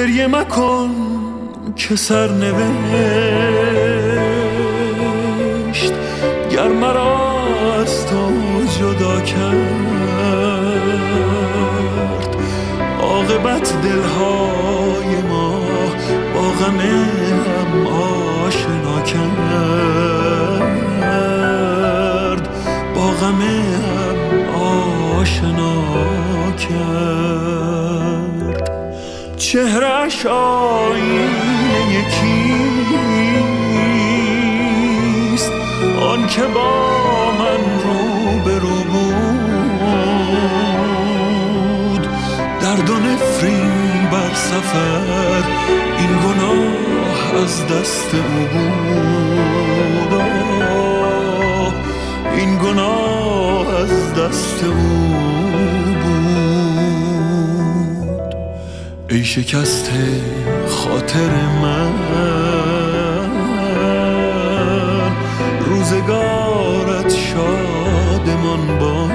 گریه مکن که سرنوشت گر مرا از تو جدا کرد. عاقبت دلهای ما با غم هم آشنا کرد، با غم هم آشنا کرد. چهره‌اش آینه یکیست، آن که با من روبرو بود. درد و نفرین بر سفر، این گناه از دست او بود، این گناه از دست او بود. ای شکست خاطر من، روزگارت شادمان باد.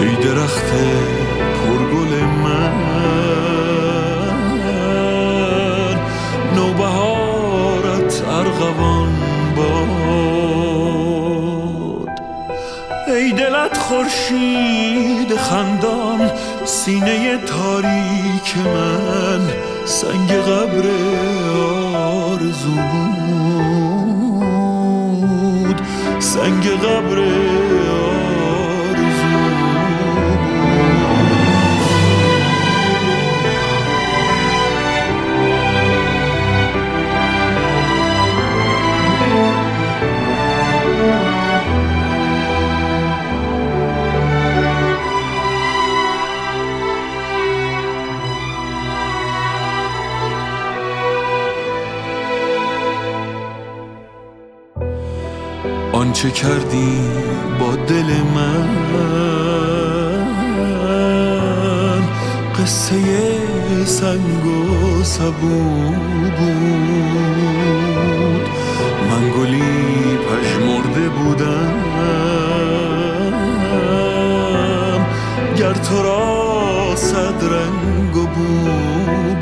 ای درخت پرگل من، نوبهارت ارغوان باد. ای دلت خورشید خندان، سینه تاریک من سنگ قبر آرزو بود، سنگ قبر آرزو آنچه کردی با دل من قصه سنگ و سبو بود. من گلی پژمرده بودم گر تو را صد رنگ و بو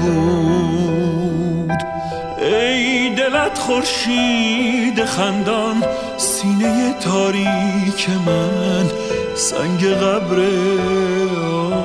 بود. ای دلت خورشید خندان، سینه تاریک من سنگ قبر